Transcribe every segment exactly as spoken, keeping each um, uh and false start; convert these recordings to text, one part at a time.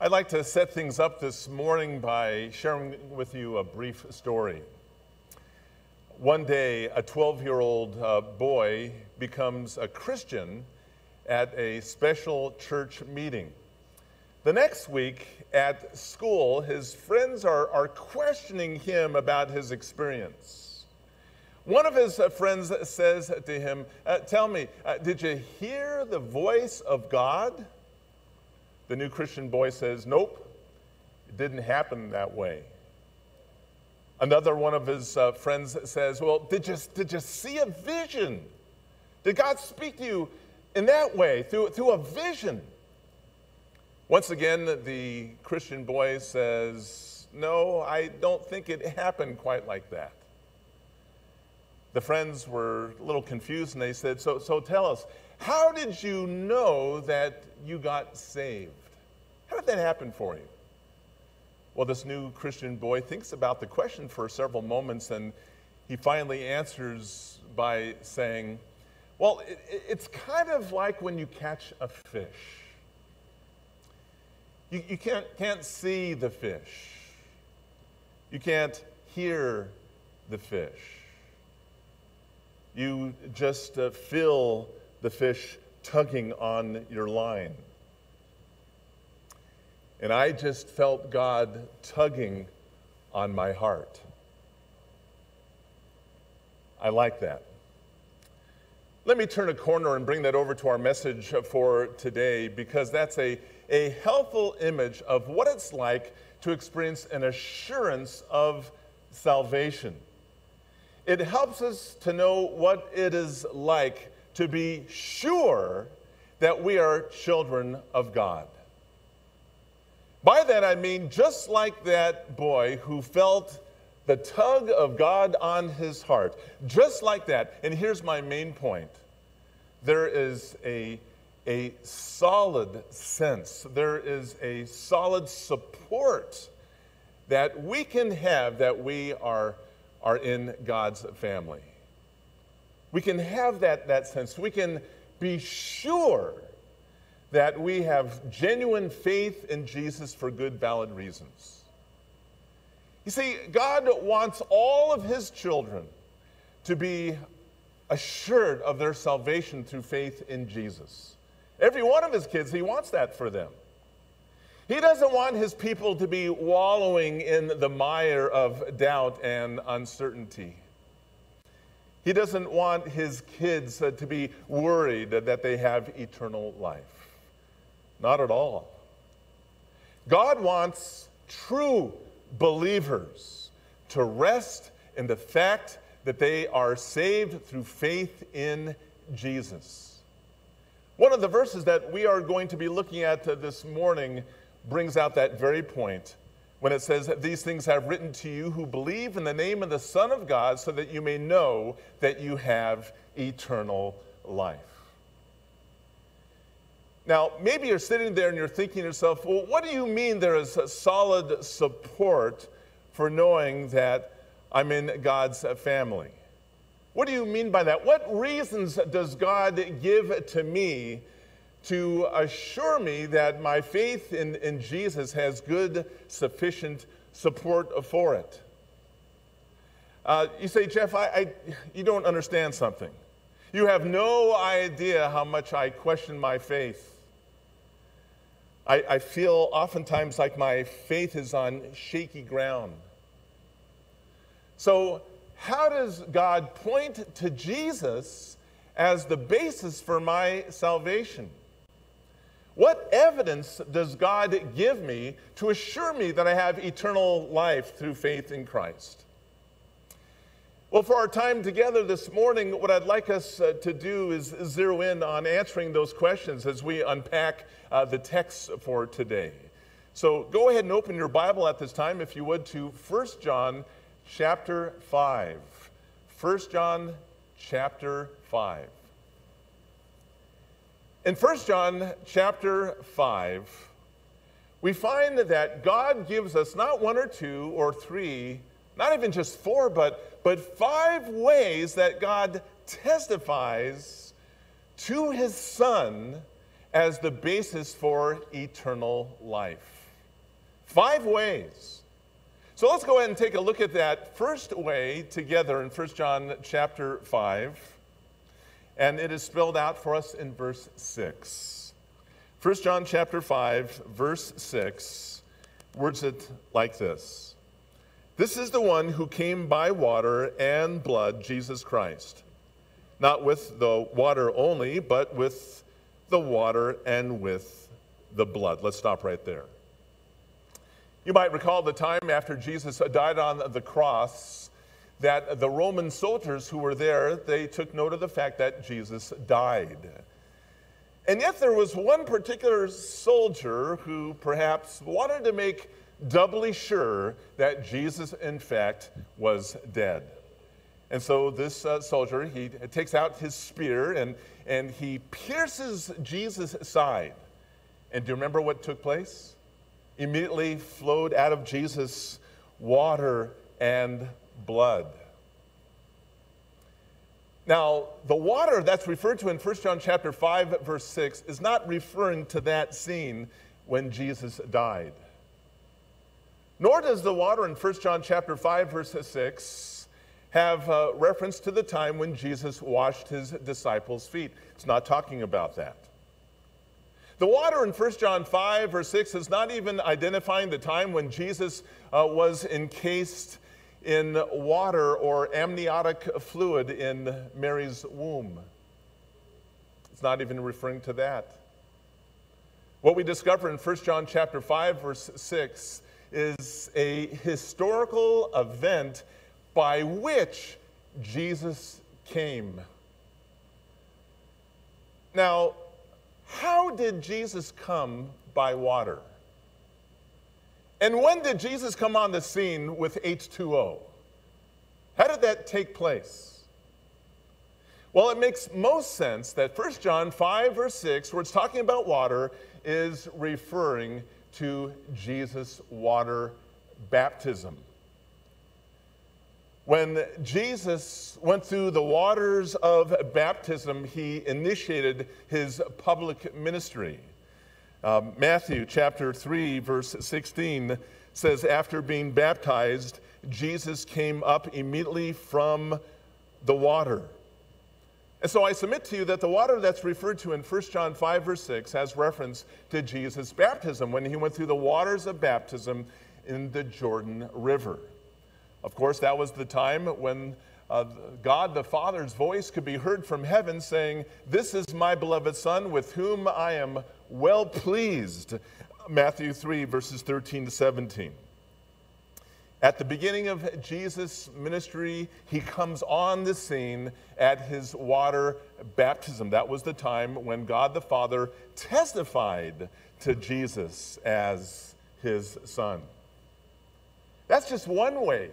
I'd like to set things up this morning by sharing with you a brief story. One day, a twelve-year-old uh, boy becomes a Christian at a special church meeting. The next week at school, his friends are, are questioning him about his experience. One of his uh, friends says to him, uh, "Tell me, uh, did you hear the voice of God?" The new Christian boy says, "Nope, it didn't happen that way." Another one of his uh, friends says, "Well, did you, did you see a vision? Did God speak to you in that way, through, through a vision?" Once again, the Christian boy says, "No, I don't think it happened quite like that." The friends were a little confused, and they said, so, so tell us, how did you know that you got saved? How did that happen for you?" Well, this new Christian boy thinks about the question for several moments, and he finally answers by saying, "Well, it, it's kind of like when you catch a fish. You, you can't, can't see the fish. You can't hear the fish. You just uh, feel the fish tugging on your line. And I just felt God tugging on my heart." I like that. Let me turn a corner and bring that over to our message for today, because that's a, a helpful image of what it's like to experience an assurance of salvation. It helps us to know what it is like to be sure that we are children of God. By that I mean, just like that boy who felt the tug of God on his heart, just like that, and here's my main point, there is a, a solid sense, there is a solid support that we can have that we are, are in God's family. We can have that, that sense. We can be sure that we have genuine faith in Jesus for good, valid reasons. You see, God wants all of his children to be assured of their salvation through faith in Jesus. Every one of his kids, he wants that for them. He doesn't want his people to be wallowing in the mire of doubt and uncertainty. He doesn't want his kids to be worried that they have eternal life. Not at all. God wants true believers to rest in the fact that they are saved through faith in Jesus. One of the verses that we are going to be looking at this morning brings out that very point when it says, "These things I have written to you who believe in the name of the Son of God, so that you may know that you have eternal life." Now, maybe you're sitting there and you're thinking to yourself, well, what do you mean there is a solid support for knowing that I'm in God's family? What do you mean by that? What reasons does God give to me to assure me that my faith in, in Jesus has good, sufficient support for it? Uh, you say, "Jeff, I, I, you don't understand something. You have no idea how much I question my faith. I, I feel oftentimes like my faith is on shaky ground." So how does God point to Jesus as the basis for my salvation? What evidence does God give me to assure me that I have eternal life through faith in Christ? Well, for our time together this morning, what I'd like us uh, to do is zero in on answering those questions as we unpack uh, the text for today. So go ahead and open your Bible at this time, if you would, to First John chapter five. First John chapter five. In First John chapter five, we find that God gives us not one or two or three, not even just four, but, but five ways that God testifies to his Son as the basis for eternal life. Five ways. So let's go ahead and take a look at that first way together in First John chapter five. And it is spelled out for us in verse six. First John chapter five, verse six, words it like this. This is the one who came by water and blood, Jesus Christ, not with the water only, but with the water and with the blood. Let's stop right there. You might recall the time after Jesus died on the cross that the Roman soldiers who were there, they took note of the fact that Jesus died. And yet there was one particular soldier who perhaps wanted to make doubly sure that Jesus, in fact, was dead. And so this uh, soldier, he takes out his spear and, and he pierces Jesus' side. And do you remember what took place? Immediately flowed out of Jesus water and blood. Now, the water that's referred to in First John chapter five, verse six, is not referring to that scene when Jesus died. Nor does the water in First John chapter five, verse six, have uh, reference to the time when Jesus washed his disciples' feet. It's not talking about that. The water in First John five, verse six, is not even identifying the time when Jesus uh, was encased in water or amniotic fluid in Mary's womb. It's not even referring to that. What we discover in First John chapter five, verse six is a historical event by which Jesus came. Now, how did Jesus come by water? And when did Jesus come on the scene with H two O? How did that take place? Well, it makes most sense that First John five, verse six, where it's talking about water, is referring to Jesus' water baptism. When Jesus went through the waters of baptism, he initiated his public ministry. Uh, Matthew chapter three, verse sixteen says, after being baptized, Jesus came up immediately from the water. And so I submit to you that the water that's referred to in First John five, verse six has reference to Jesus' baptism when he went through the waters of baptism in the Jordan River. Of course, that was the time when Uh, God the Father's voice could be heard from heaven saying, "This is my beloved Son, with whom I am well pleased." Matthew three, verses thirteen to seventeen. At the beginning of Jesus' ministry, he comes on the scene at his water baptism. That was the time when God the Father testified to Jesus as his Son. That's just one way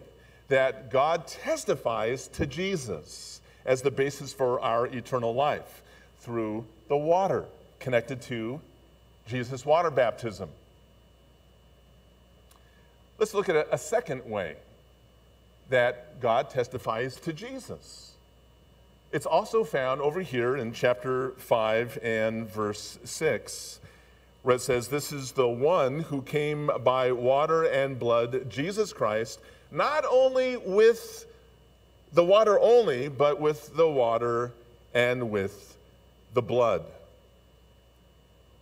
that God testifies to Jesus as the basis for our eternal life through the water, connected to Jesus' water baptism. Let's look at a, a second way that God testifies to Jesus. It's also found over here in chapter five and verse six, where it says, "This is the one who came by water and blood, Jesus Christ, not only with the water only, but with the water and with the blood."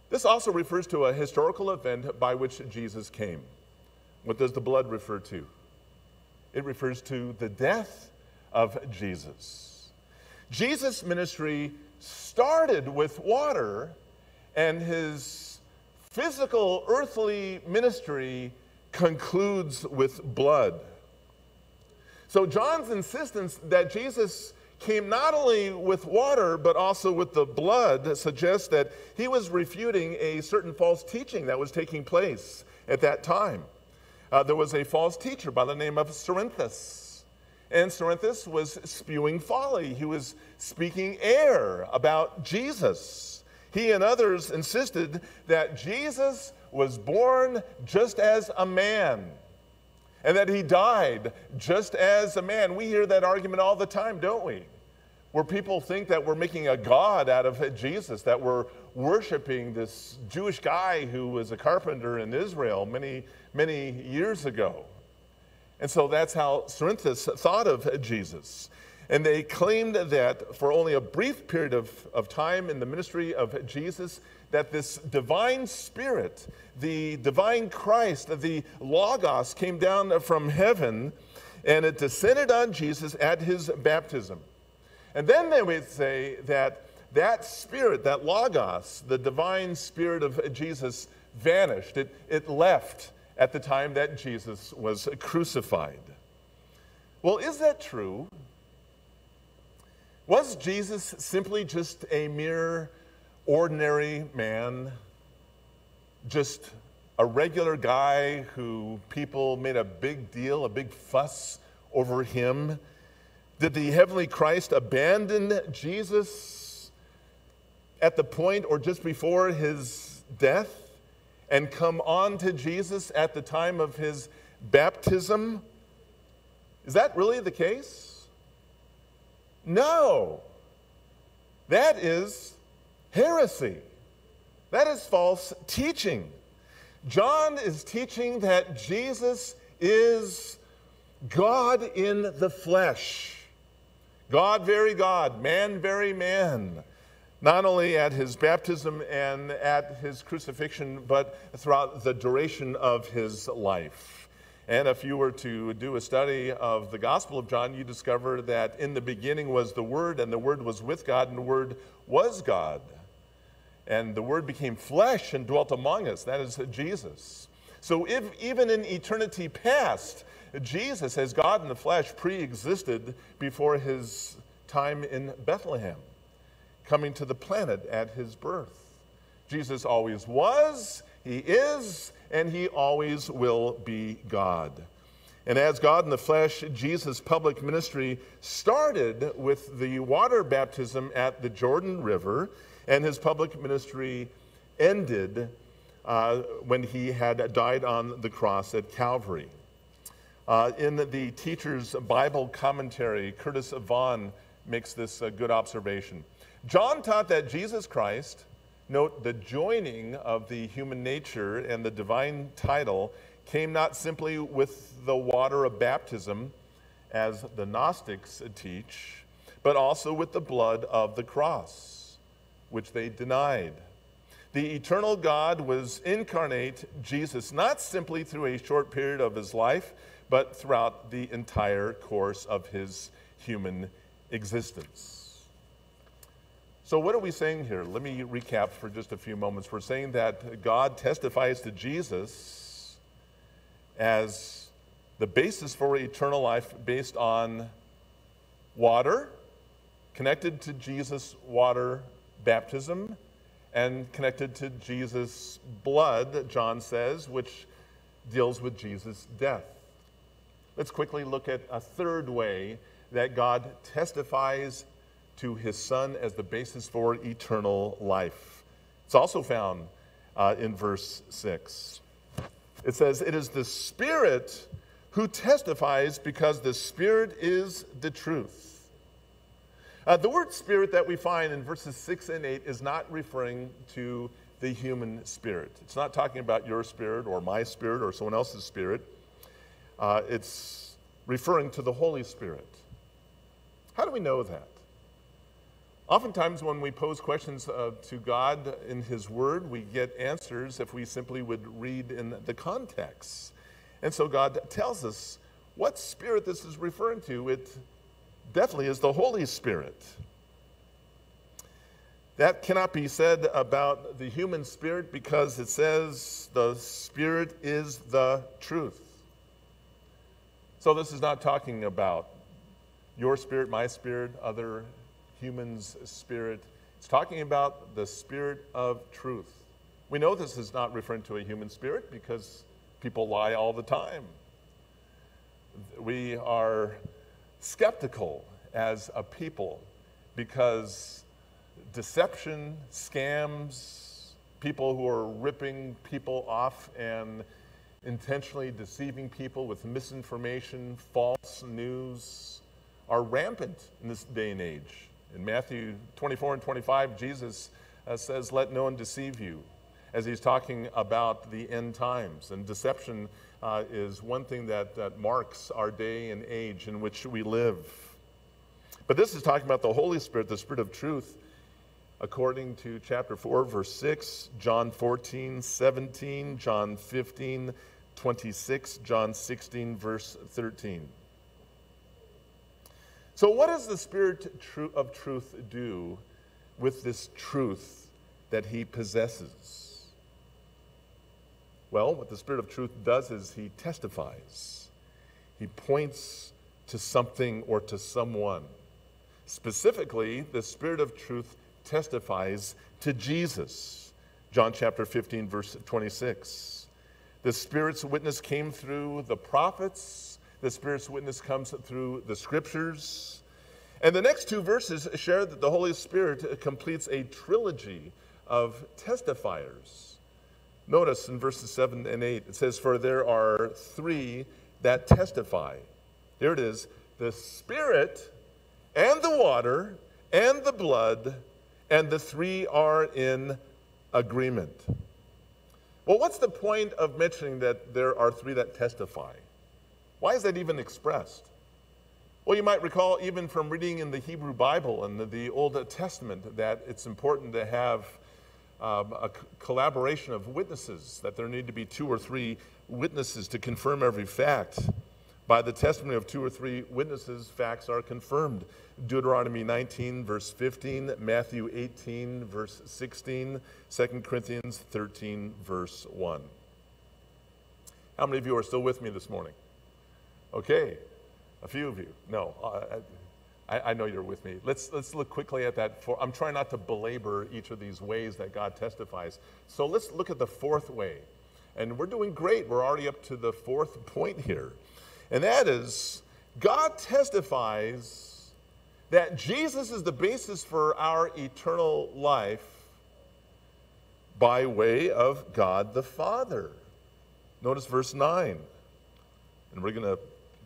This also refers to a historical event by which Jesus came. What does the blood refer to? It refers to the death of Jesus. Jesus' ministry started with water, and his physical earthly ministry concludes with blood. So John's insistence that Jesus came not only with water, but also with the blood suggests that he was refuting a certain false teaching that was taking place at that time. Uh, there was a false teacher by the name of Cerinthus. And Cerinthus was spewing folly. He was speaking error about Jesus. He and others insisted that Jesus was born just as a man, and that he died just as a man. We hear that argument all the time, don't we? where people think that we're making a god out of Jesus, that we're worshiping this Jewish guy who was a carpenter in Israel many, many years ago. And so that's how Cerinthians thought of Jesus. And they claimed that for only a brief period of, of time in the ministry of Jesus, that this divine spirit, the divine Christ, the Logos, came down from heaven, and it descended on Jesus at his baptism. And then they would say that that spirit, that Logos, the divine spirit of Jesus, vanished. It, it left at the time that Jesus was crucified. Well, is that true? Was Jesus simply just a mere ordinary man? Just a regular guy who people made a big deal, a big fuss over him? Did the heavenly Christ abandon Jesus at the point or just before his death and come on to Jesus at the time of his baptism? Is that really the case? No. That is heresy. That is false teaching. John is teaching that Jesus is God in the flesh. God, very God, man, very man. Not only at his baptism and at his crucifixion, but throughout the duration of his life. And if you were to do a study of the Gospel of John, you discover that in the beginning was the Word, and the Word was with God, and the Word was God. And the Word became flesh and dwelt among us. That is Jesus. So if, even in eternity past, Jesus as God in the flesh pre-existed before his time in Bethlehem, coming to the planet at his birth. Jesus always was, he is, and he always will be God. And as God in the flesh, Jesus' public ministry started with the water baptism at the Jordan River, and his public ministry ended uh, when he had died on the cross at Calvary. Uh, in the Teacher's Bible Commentary, Curtis Vaughn makes this a good observation. John taught that Jesus Christ, note the joining of the human nature and the divine title, came not simply with the water of baptism, as the Gnostics teach, but also with the blood of the cross, which they denied. The eternal God was incarnate Jesus, not simply through a short period of his life, but throughout the entire course of his human existence. So what are we saying here? Let me recap for just a few moments. We're saying that God testifies to Jesus as the basis for eternal life based on water, connected to Jesus' water baptism, and connected to Jesus' blood, John says, which deals with Jesus' death. Let's quickly look at a third way that God testifies to his son as the basis for eternal life. It's also found uh, in verse six. It says, "It is the Spirit who testifies, because the Spirit is the truth." Uh, the word spirit that we find in verses six and eight is not referring to the human spirit. It's not talking about your spirit or my spirit or someone else's spirit. Uh, it's referring to the Holy Spirit. How do we know that? Oftentimes when we pose questions uh, to God in his word, we get answers if we simply would read in the context. And so God tells us what spirit this is referring to. It definitely is the Holy Spirit. That cannot be said about the human spirit, because it says the Spirit is the truth. So this is not talking about your spirit, my spirit, other human's spirit. It's talking about the Spirit of truth. We know this is not referring to a human spirit, because people lie all the time. We are skeptical as a people because deception, scams, people who are ripping people off and intentionally deceiving people with misinformation, false news, are rampant in this day and age. In Matthew twenty-four and twenty-five, Jesus uh, says, "Let no one deceive you," as he's talking about the end times. And deception uh, is one thing that, that marks our day and age in which we live. But this is talking about the Holy Spirit, the Spirit of truth, according to chapter four, verse six, John fourteen, seventeen, John fifteen, twenty-six, John sixteen, verse thirteen. So what does the Spirit of truth do with this truth that he possesses? Well, what the Spirit of truth does is he testifies. He points to something or to someone. Specifically, the Spirit of truth testifies to Jesus. John chapter fifteen, verse twenty-six. The Spirit's witness came through the prophets. The Spirit's witness comes through the Scriptures. And the next two verses share that the Holy Spirit completes a trilogy of testifiers. Notice in verses seven and eight, it says, "For there are three that testify." There it is. The Spirit and the water and the blood, and the three are in agreement. Well, what's the point of mentioning that there are three that testify? Why is that even expressed? Well, you might recall even from reading in the Hebrew Bible and the, the Old Testament that it's important to have um, a collaboration of witnesses, that there need to be two or three witnesses to confirm every fact. By the testimony of two or three witnesses, facts are confirmed. Deuteronomy nineteen, verse fifteen, Matthew eighteen, verse sixteen, Second Corinthians thirteen, verse one. How many of you are still with me this morning? Okay, a few of you. No, I, I, I know you're with me. Let's, let's look quickly at that. For, I'm trying not to belabor each of these ways that God testifies. So let's look at the fourth way. And we're doing great. We're already up to the fourth point here. And that is, God testifies that Jesus is the basis for our eternal life by way of God the Father. Notice verse nine. And we're going to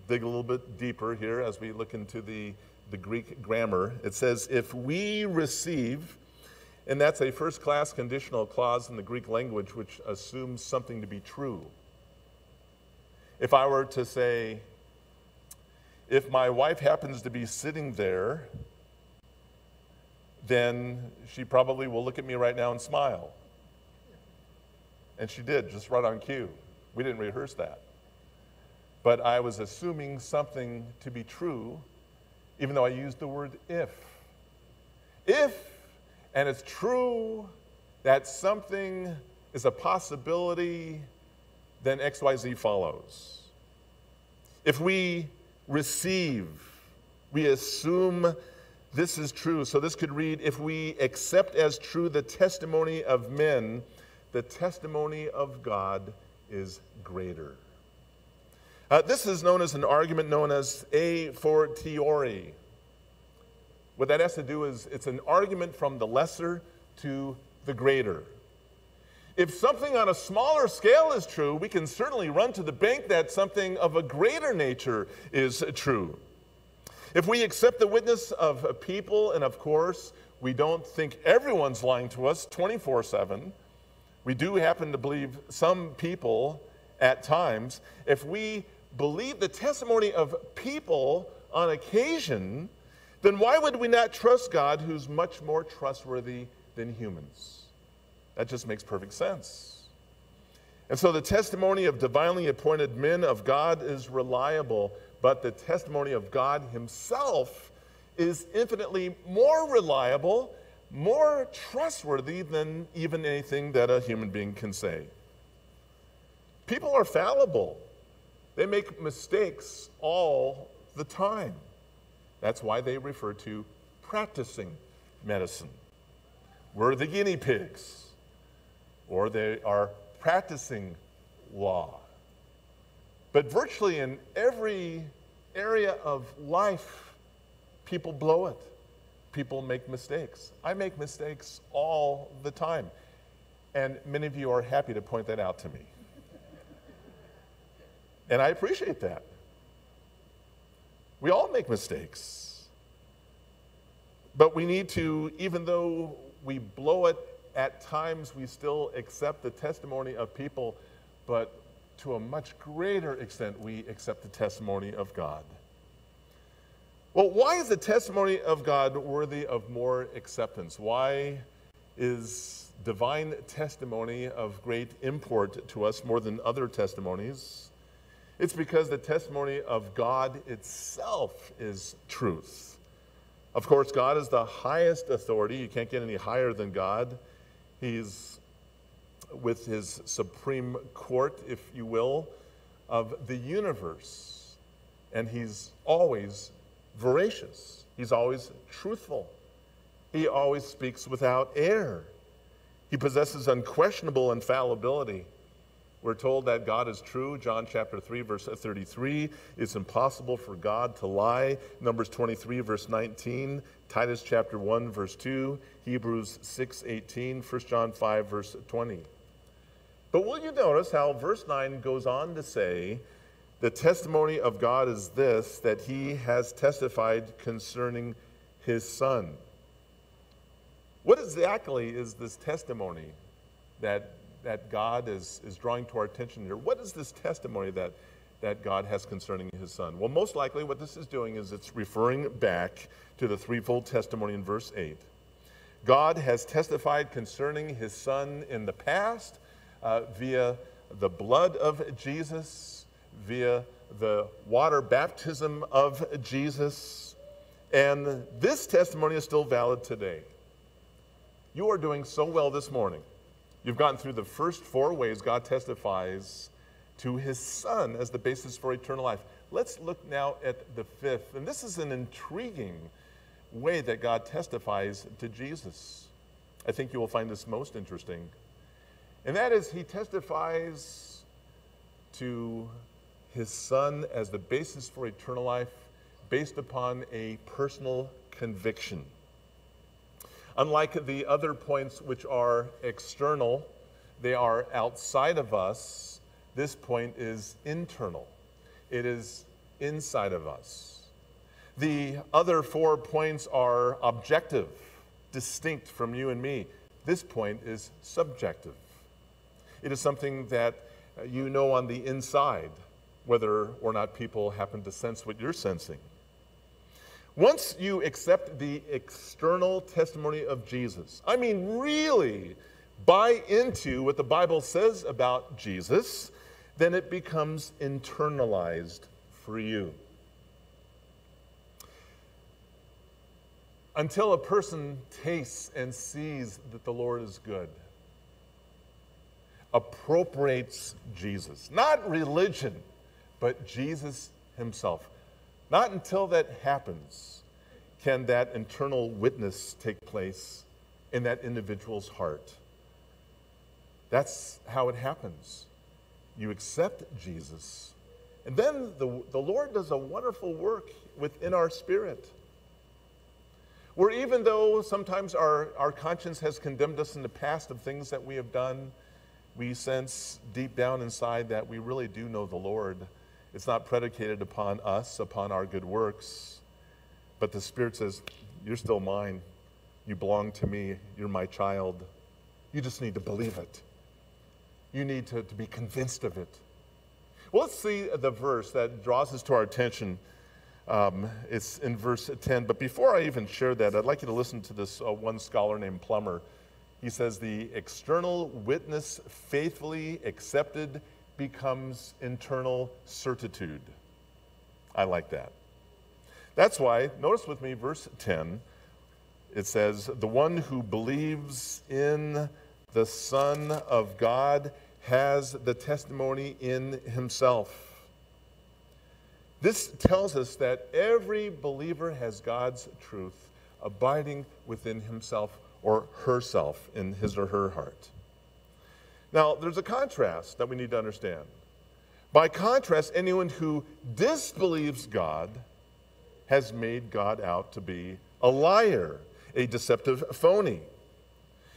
dig a little bit deeper here as we look into the, the Greek grammar. It says, if we receive, and that's a first-class conditional clause in the Greek language which assumes something to be true. If I were to say, if my wife happens to be sitting there, then she probably will look at me right now and smile. And she did, just right on cue. We didn't rehearse that. But I was assuming something to be true, even though I used the word if. If, and it's true that something is a possibility, then X Y Z follows. If we receive, we assume this is true. So this could read, if we accept as true the testimony of men, the testimony of God is greater. Uh, this is known as an argument known as a fortiori. What that has to do is it's an argument from the lesser to the greater. If something on a smaller scale is true, we can certainly run to the bank that something of a greater nature is true. If we accept the witness of people, and of course, we don't think everyone's lying to us twenty-four seven, we do happen to believe some people at times. If we believe the testimony of people on occasion, then why would we not trust God, who's much more trustworthy than humans? That just makes perfect sense. And so the testimony of divinely appointed men of God is reliable, but the testimony of God himself is infinitely more reliable, more trustworthy than even anything that a human being can say. People are fallible. They make mistakes all the time. That's why they refer to practicing medicine. We're the guinea pigs. Or they are practicing law. But virtually in every area of life, people blow it. People make mistakes. I make mistakes all the time. And many of you are happy to point that out to me. And I appreciate that. We all make mistakes. But we need to, even though we blow it at times, we still accept the testimony of people, but to a much greater extent, we accept the testimony of God. Well, why is the testimony of God worthy of more acceptance? Why is divine testimony of great import to us more than other testimonies? It's because the testimony of God itself is truth. Of course, God is the highest authority. You can't get any higher than God. He's with his supreme court, if you will, of the universe. And he's always voracious. He's always truthful. He always speaks without error. He possesses unquestionable infallibility. We're told that God is true. John chapter three, verse thirty-three. It's impossible for God to lie. Numbers twenty-three, verse nineteen. Titus chapter one, verse two. Hebrews six, eighteen. First John five, verse twenty. But will you notice how verse nine goes on to say, the testimony of God is this, that he has testified concerning his son. What exactly is this testimony that that God is, is drawing to our attention here? What is this testimony that, that God has concerning his son? Well, most likely what this is doing is it's referring back to the threefold testimony in verse eight. God has testified concerning his son in the past uh, via the blood of Jesus, via the water baptism of Jesus, and this testimony is still valid today. You are doing so well this morning. You've gotten through the first four ways God testifies to his son as the basis for eternal life. Let's look now at the fifth. And this is an intriguing way that God testifies to Jesus. I think you will find this most interesting. And that is, he testifies to his son as the basis for eternal life based upon a personal conviction. Unlike the other points which are external, they are outside of us, this point is internal. It is inside of us. The other four points are objective, distinct from you and me. This point is subjective. It is something that you know on the inside, whether or not people happen to sense what you're sensing. Once you accept the external testimony of Jesus, I mean really buy into what the Bible says about Jesus, then it becomes internalized for you. Until a person tastes and sees that the Lord is good, appropriates Jesus. Not religion, but Jesus himself. Not until that happens can that internal witness take place in that individual's heart. That's how it happens. You accept Jesus. And then the, the Lord does a wonderful work within our spirit. Where even though sometimes our, our conscience has condemned us in the past of things that we have done, we sense deep down inside that we really do know the Lord. It's not predicated upon us, upon our good works, but the Spirit says, you're still mine. You belong to me. You're my child. You just need to believe it. You need to, to be convinced of it. Well, let's see the verse that draws us to our attention. Um, it's in verse ten. But before I even share that, I'd like you to listen to this uh, one scholar named Plummer. He says, the external witness faithfully accepted becomes internal certitude. I like that. That's why, notice with me verse ten, it says, the one who believes in the Son of God has the testimony in himself. This tells us that every believer has God's truth abiding within himself or herself in his or her heart. Now, there's a contrast that we need to understand. By contrast, anyone who disbelieves God has made God out to be a liar, a deceptive phony.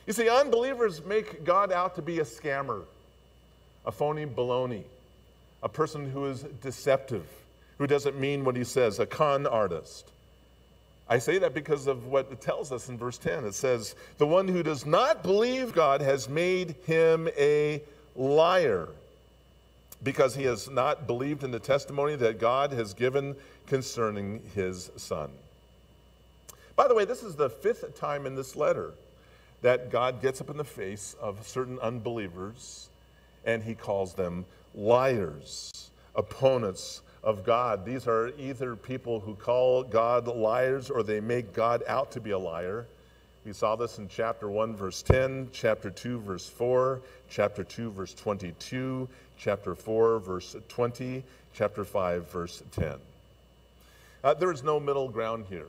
You see, unbelievers make God out to be a scammer, a phony baloney, a person who is deceptive, who doesn't mean what he says, a con artist. I say that because of what it tells us in verse ten. It says, the one who does not believe God has made him a liar, because he has not believed in the testimony that God has given concerning his son. By the way, this is the fifth time in this letter that God gets up in the face of certain unbelievers, and he calls them liars, opponents of God. These are either people who call God liars or they make God out to be a liar. We saw this in chapter one, verse ten, chapter two, verse four, chapter two, verse twenty-two, chapter four, verse twenty, chapter five, verse ten. Uh, there is no middle ground here.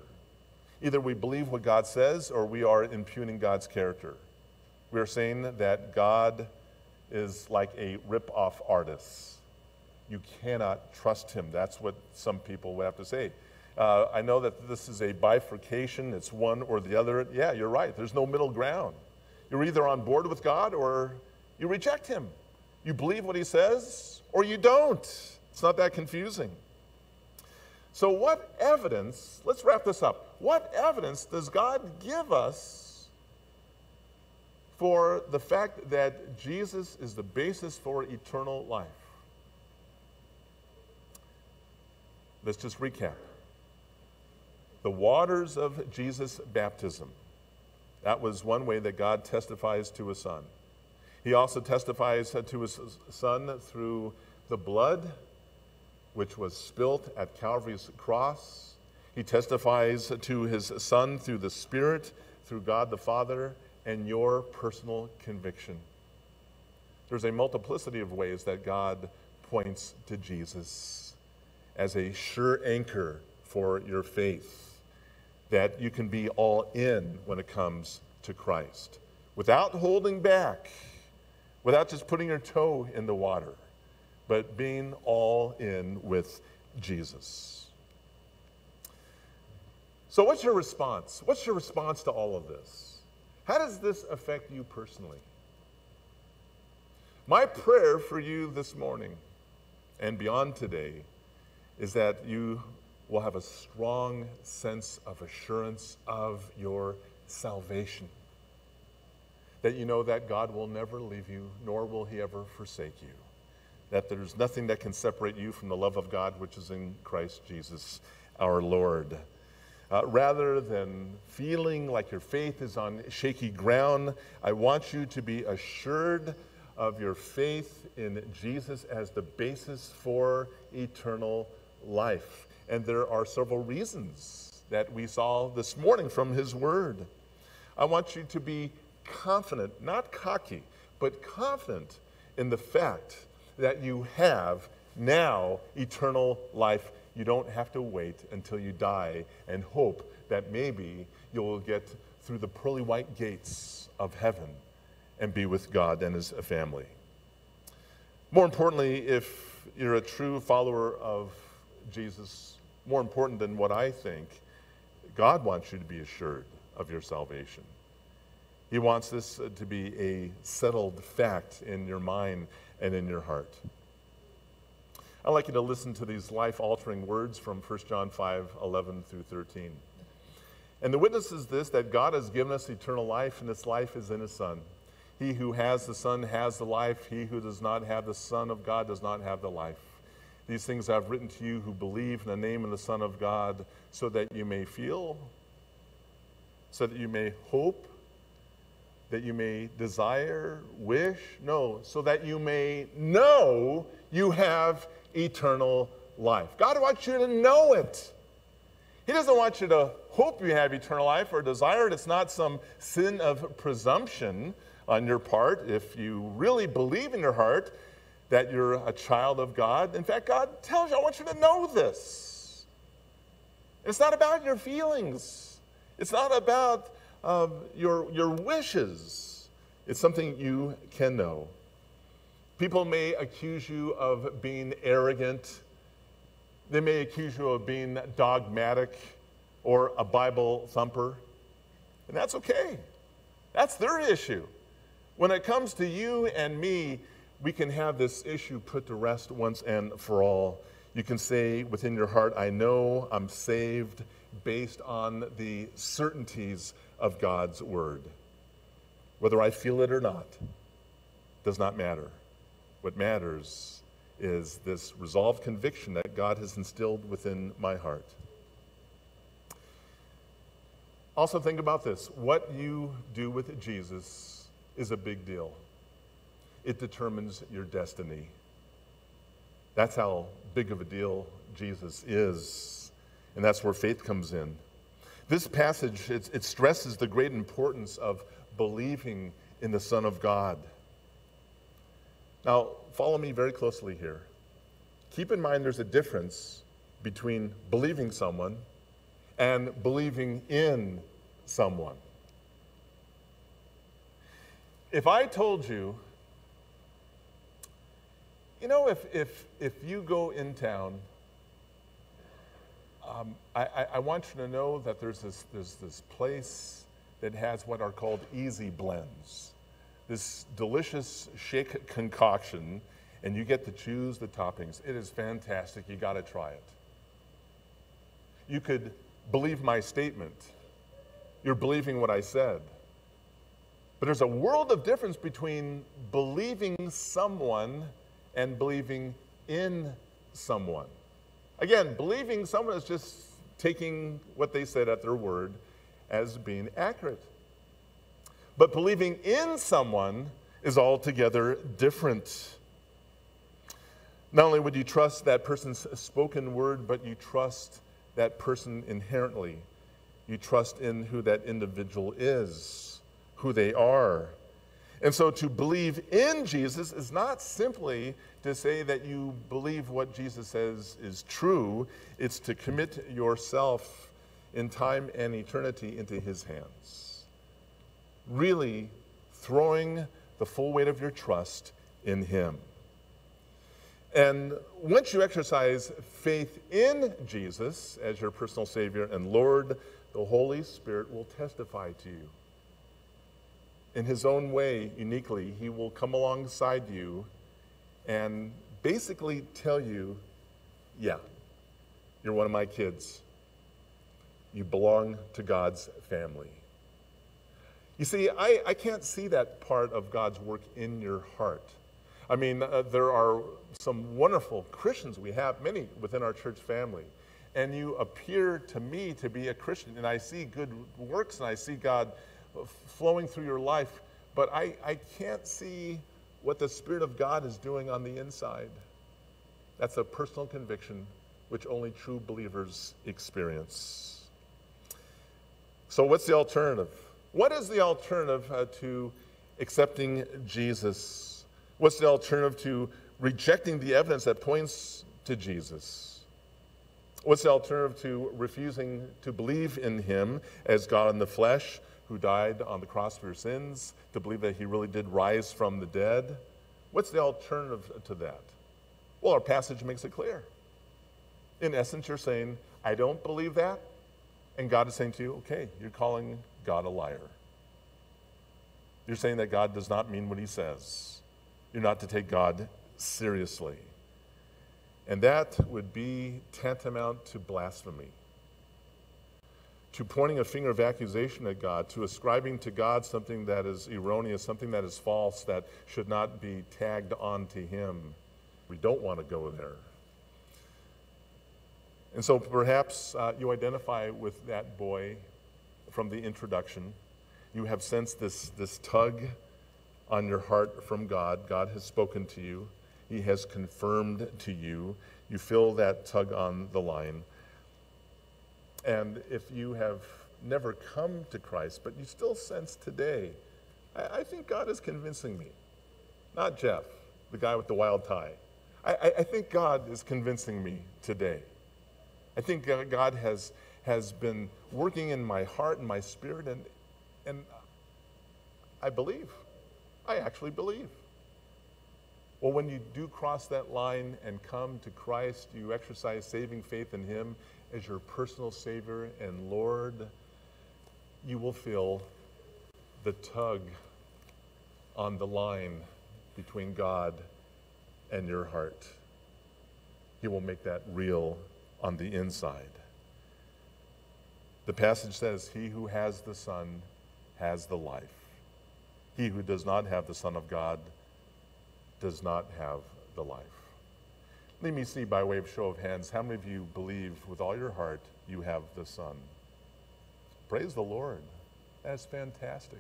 Either we believe what God says or we are impugning God's character. We are saying that God is like a ripoff artist. You cannot trust him. That's what some people would have to say. Uh, I know that this is a bifurcation. It's one or the other. Yeah, you're right. There's no middle ground. You're either on board with God or you reject him. You believe what he says or you don't. It's not that confusing. So what evidence, let's wrap this up. What evidence does God give us for the fact that Jesus is the basis for eternal life? Let's just recap. The waters of Jesus' baptism. That was one way that God testifies to his son. He also testifies to his son through the blood which was spilt at Calvary's cross. He testifies to his son through the Spirit, through God the Father, and your personal conviction. There's a multiplicity of ways that God points to Jesus as a sure anchor for your faith, that you can be all in when it comes to Christ, without holding back, without just putting your toe in the water, but being all in with Jesus. So what's your response? What's your response to all of this? How does this affect you personally? My prayer for you this morning and beyond today is that you will have a strong sense of assurance of your salvation, that you know that God will never leave you, nor will he ever forsake you, that there's nothing that can separate you from the love of God which is in Christ Jesus our Lord. Uh, rather than feeling like your faith is on shaky ground, I want you to be assured of your faith in Jesus as the basis for eternal life. And there are several reasons that we saw this morning from his word. I want you to be confident, not cocky, but confident in the fact that you have now eternal life. You don't have to wait until you die and hope that maybe you'll get through the pearly white gates of heaven and be with God and his family. More importantly, if you're a true follower of Jesus, more important than what I think, God wants you to be assured of your salvation. He wants this to be a settled fact in your mind and in your heart. I'd like you to listen to these life-altering words from First John five, eleven through thirteen. And the witness is this, that God has given us eternal life, and this life is in his Son. He who has the Son has the life. He who does not have the Son of God does not have the life. These things I've written to you who believe in the name of the Son of God, so that you may feel, so that you may hope, that you may desire, wish, no, so that you may know you have eternal life. God wants you to know it. He doesn't want you to hope you have eternal life or desire it. It's not some sin of presumption on your part if you really believe in your heart that you're a child of God. In fact, God tells you, I want you to know this. It's not about your feelings. It's not about Um, your, your wishes. It's something you can know. People may accuse you of being arrogant. They may accuse you of being dogmatic or a Bible thumper. And that's okay. That's their issue. When it comes to you and me, we can have this issue put to rest once and for all. You can say within your heart, I know I'm saved based on the certainties of God's word. Whether I feel it or not does not matter. What matters is this resolved conviction that God has instilled within my heart. Also, think about this. What you do with Jesus is a big deal. It determines your destiny. That's how big of a deal Jesus is, and that's where faith comes in. This passage, it, it stresses the great importance of believing in the Son of God. Now, follow me very closely here. Keep in mind there's a difference between believing someone and believing in someone. If I told you, you know, if, if, if you go in town, um, I, I, I want you to know that there's this, there's this place that has what are called easy blends, this delicious shake concoction, and you get to choose the toppings. It is fantastic. You got to try it. You could believe my statement. You're believing what I said. But there's a world of difference between believing someone and believing in someone. Again, believing someone is just taking what they said at their word as being accurate. But believing in someone is altogether different. Not only would you trust that person's spoken word, but you trust that person inherently. You trust in who that individual is, who they are. And so to believe in Jesus is not simply to say that you believe what Jesus says is true. It's to commit yourself in time and eternity into his hands. Really throwing the full weight of your trust in him. And once you exercise faith in Jesus as your personal Savior and Lord, the Holy Spirit will testify to you. In his own way, uniquely, he will come alongside you and basically tell you, yeah, you're one of my kids. You belong to God's family. You see, I, I can't see that part of God's work in your heart. I mean, uh, there are some wonderful Christians we have, many within our church family, and you appear to me to be a Christian, and I see good works, and I see God flowing through your life, but I, I can't see what the Spirit of God is doing on the inside. That's a personal conviction which only true believers experience. So what's the alternative? What is the alternative uh, to accepting Jesus? What's the alternative to rejecting the evidence that points to Jesus? What's the alternative to refusing to believe in him as God in the flesh, who died on the cross for your sins, to believe that he really did rise from the dead? What's the alternative to that? Well, our passage makes it clear. In essence, you're saying, I don't believe that, and God is saying to you, okay, you're calling God a liar. You're saying that God does not mean what he says. You're not to take God seriously. And that would be tantamount to blasphemy, to pointing a finger of accusation at God, to ascribing to God something that is erroneous, something that is false, that should not be tagged on to him. We don't want to go there. And so perhaps uh, you identify with that boy from the introduction. You have sensed this, this tug on your heart from God. God has spoken to you. He has confirmed to you. You feel that tug on the line. And if you have never come to Christ, but you still sense today, I, I think God is convincing me. Not Jeff, the guy with the wild tie. I, I, I think God is convincing me today. I think God has, has been working in my heart and my spirit, and, and I believe. I actually believe. Well, when you do cross that line and come to Christ, you exercise saving faith in him as your personal Savior and Lord, you will feel the tug on the line between God and your heart. He will make that real on the inside. The passage says, he who has the Son has the life. He who does not have the Son of God does not have the life. Let me see, by way of show of hands, how many of you believe with all your heart you have the Son? Praise the Lord. That's fantastic.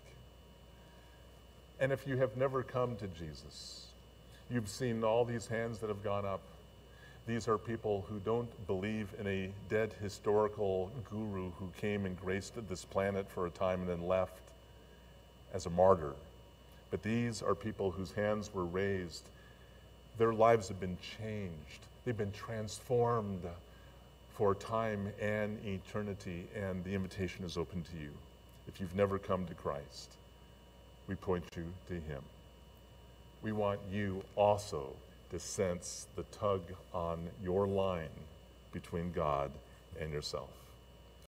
And if you have never come to Jesus, you've seen all these hands that have gone up. These are people who don't believe in a dead historical guru who came and graced this planet for a time and then left as a martyr. But these are people whose hands were raised. Their lives have been changed. They've been transformed for time and eternity, and the invitation is open to you. If you've never come to Christ, we point you to him. We want you also to sense the tug on your line between God and yourself.